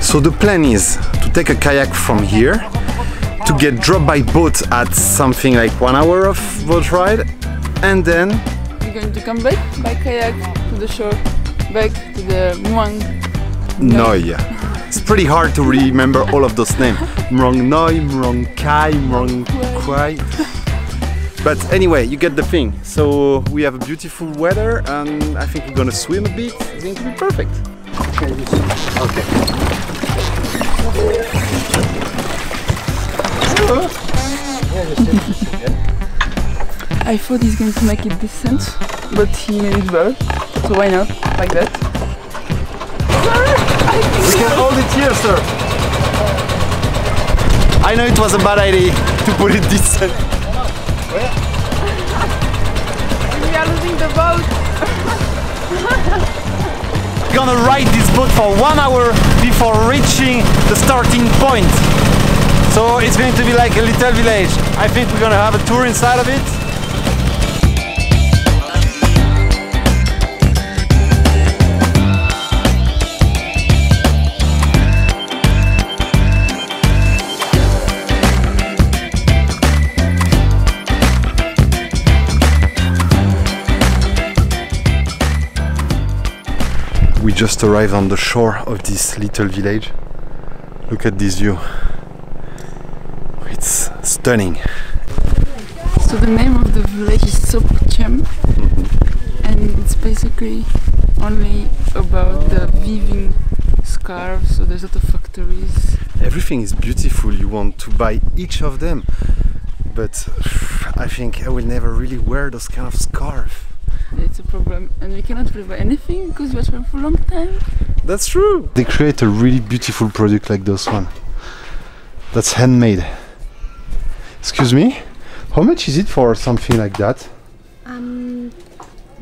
So the plan is to take a kayak from here, to get dropped by boat at something like 1 hour of boat ride, and then you're going to come back by kayak to the shore, back to the Muang Ngoi. It's pretty hard to remember all of those names. Mwang Ngoi, Mwang Kai, Mwang Kai. But anyway, you get the thing. So we have beautiful weather and I think we're gonna swim a bit. It's going to be perfect. Okay. I thought he's going to make it this sense, but he made it better. So why not? Like that. We can hold it here, sir. I know it was a bad idea to put it this sense. We are losing the boat! We're gonna ride this boat for 1 hour before reaching the starting point. So it's going to be like a little village. I think we're gonna have a tour inside of it. We just arrived on the shore of this little village. Look at this view. It's stunning. So the name of the village is Sop Kem, and it's basically only about the weaving scarves. So there's a lot of factories. Everything is beautiful. You want to buy each of them, but I think I will never really wear those kind of scarves. It's a problem, and we cannot buy anything because we spent for a long time. That's true. They create a really beautiful product like this one. That's handmade. Excuse me, how much is it for something like that?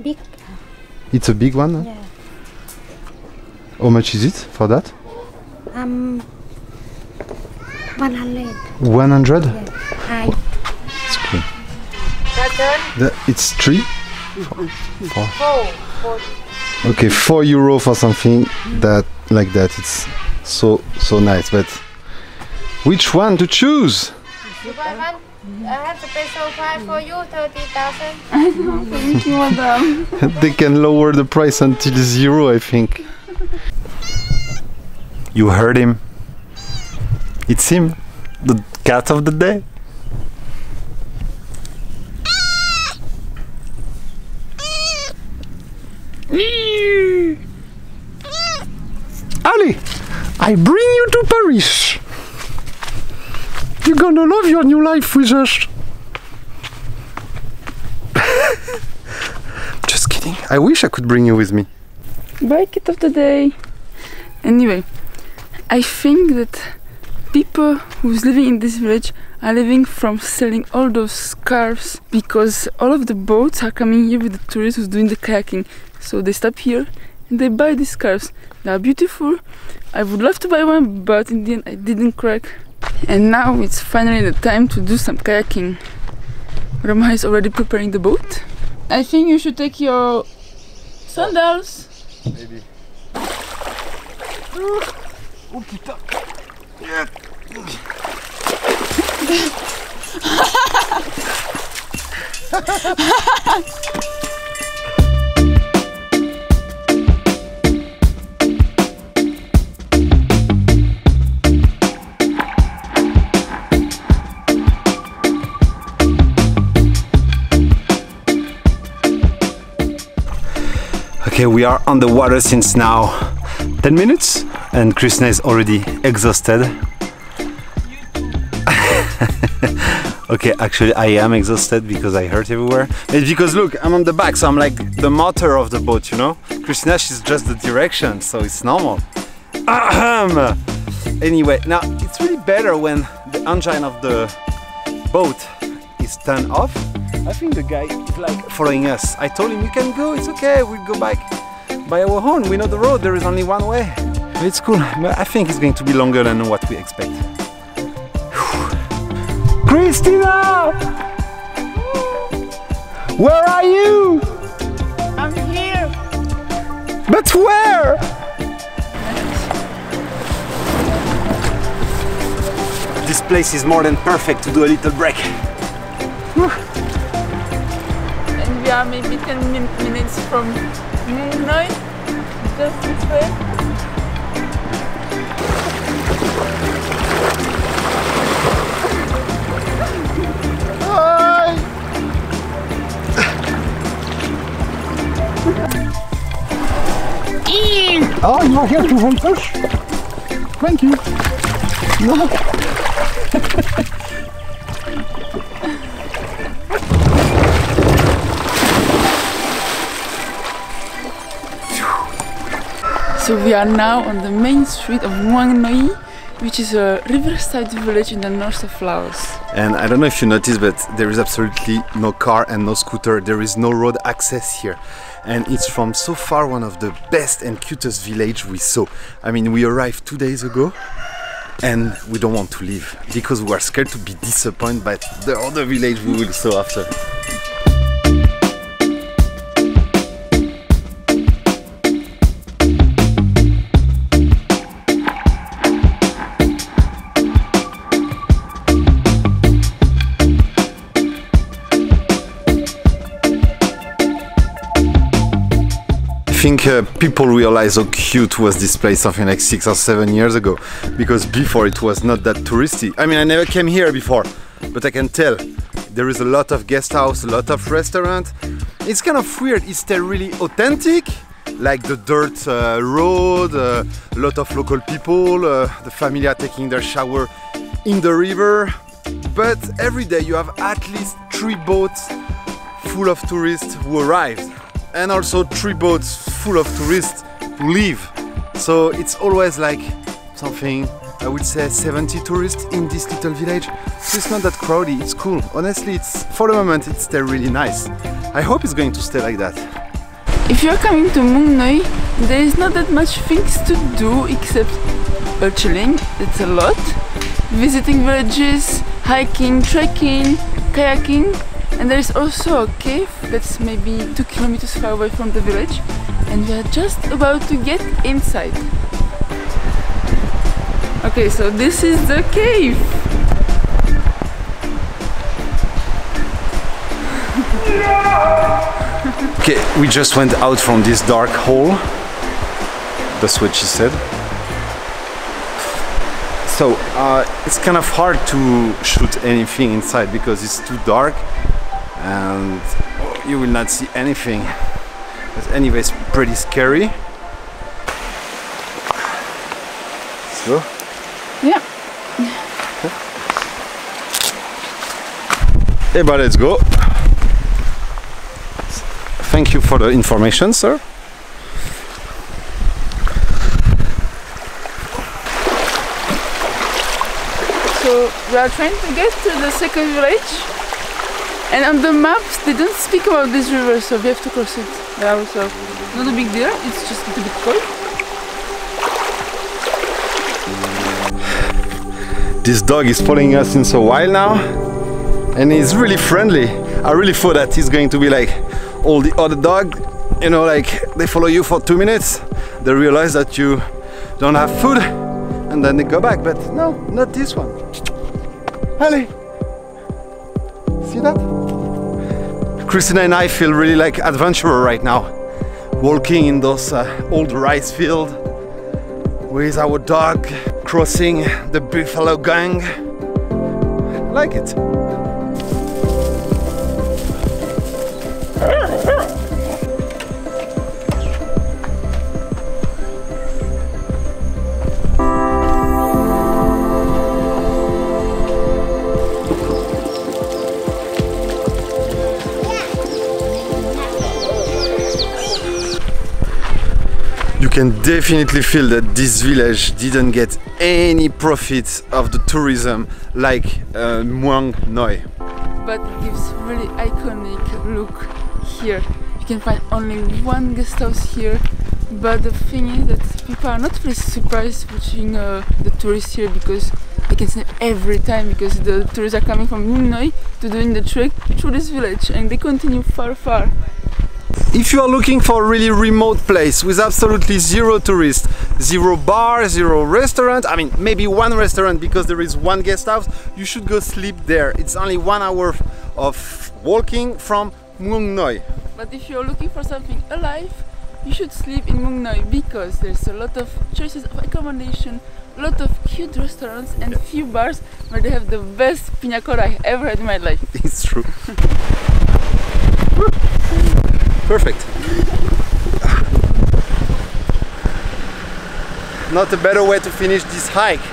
Big. It's a big one. Yeah. How much is it for that? 100. 100? Yeah. It's cool. It's three. Four. Okay, €4 for something that like that. It's so nice, but which one to choose? You buy one? I have to pay so far for you, 30,000. I don't think you want them. They can lower the price until zero, I think. You heard him. It's him, the cat of the day. Ali, I bring you to Paris. You're gonna love your new life with us. Just kidding. I wish I could bring you with me. Break it of the day. Anyway, I think that people who's living in this village are living from selling all those scarves, because all of the boats are coming here with the tourists who's doing the kayaking. So they stop here and they buy these scarves. They are beautiful. I would love to buy one, but in the end I didn't crack. And now it's finally the time to do some kayaking. Romain is already preparing the boat. I think you should take your sandals. Maybe. Oh putain! Yeah. Okay, we are on the water since now 10 minutes and Kristyna is already exhausted. Okay, actually I am exhausted because I hurt everywhere. It's because look, I'm on the back, so I'm like the motor of the boat, you know? Kristyna, she's just the direction, so it's normal. Anyway, now it's really better when the engine of the boat is turned off. I think the guy is like following us. I told him, you can go, it's okay, we'll go back by our own. We know the road, there is only one way. But it's cool, but I think it's going to be longer than what we expect. Kristyna! Where are you? I'm here. But where? place is more than perfect to do a little break. Whew. And we are maybe 10 minutes from Muang Ngoi, just this way. Hi. Oh, you are here to help us? Thank you. No. So we are now on the main street of Muang Ngoi, which is a riverside village in the north of Laos. And I don't know if you noticed, but there is absolutely no car and no scooter. There is no road access here. And it's from so far one of the best and cutest villages we saw. I mean, we arrived 2 days ago and we don't want to leave because we are scared to be disappointed by the other village we will saw after. I think people realize how cute was this place something like 6 or 7 years ago, because before it was not that touristy. I mean, I never came here before, but I can tell there is a lot of guest house, a lot of restaurant. It's kind of weird. Is there really authentic? Like the dirt road, a lot of local people, the family are taking their shower in the river, but every day you have at least 3 boats full of tourists who arrived. And also 3 boats full of tourists who leave. So it's always like something, I would say 70 tourists in this little village. So it's not that crowded, it's cool. Honestly, it's for the moment, it's still really nice. I hope it's going to stay like that. If you're coming to Muang Ngoi, there is not that much things to do except chilling, it's a lot. Visiting villages, hiking, trekking, kayaking. And there is also a cave that's maybe 2 kilometers far away from the village, and we are just about to get inside. Okay, so this is the cave! Okay, we just went out from this dark hole. That's what she said. So, it's kind of hard to shoot anything inside because it's too dark. And you will not see anything, but anyways, pretty scary. So? Yeah. Okay. Hey, but let's go. Thank you for the information, sir. So, we are trying to get to the second village. And on the maps, they don't speak about this river, so we have to cross it by ourselves. Not a big deal, it's just a little bit cold. This dog is following us since a while now, and he's really friendly. I really thought that he's going to be like all the other dogs, you know, like they follow you for 2 minutes, they realize that you don't have food, and then they go back. But no, not this one. Allez! See that? Kristyna and I feel really like adventurer right now, walking in those old rice fields with our dog, crossing the buffalo gang. I like it. You can definitely feel that this village didn't get any profit of the tourism like Muang Ngoi. But it gives really iconic look here. You can find only one guest house here, but the thing is that people are not really surprised watching the tourists here, because they can see every time, because the tourists are coming from Muang Ngoi to doing the trek through this village, and they continue far. If you are looking for a really remote place with absolutely zero tourists, zero bar, zero restaurant, I mean maybe one restaurant because there is one guest house, you should go sleep there. It's only 1 hour of walking from Muang Ngoi. But if you're looking for something alive, you should sleep in Muang Ngoi because there's a lot of choices of accommodation, a lot of cute restaurants and few bars where they have the best piña colada I ever had in my life. It's true. Perfect. Not a better way to finish this hike.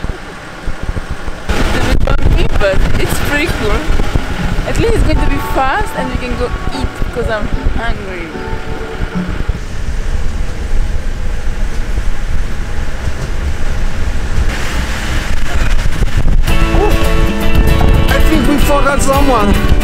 It's a bit bumpy, but it's pretty cool. At least it's going to be fast and you can go eat because I'm hungry. I forgot someone.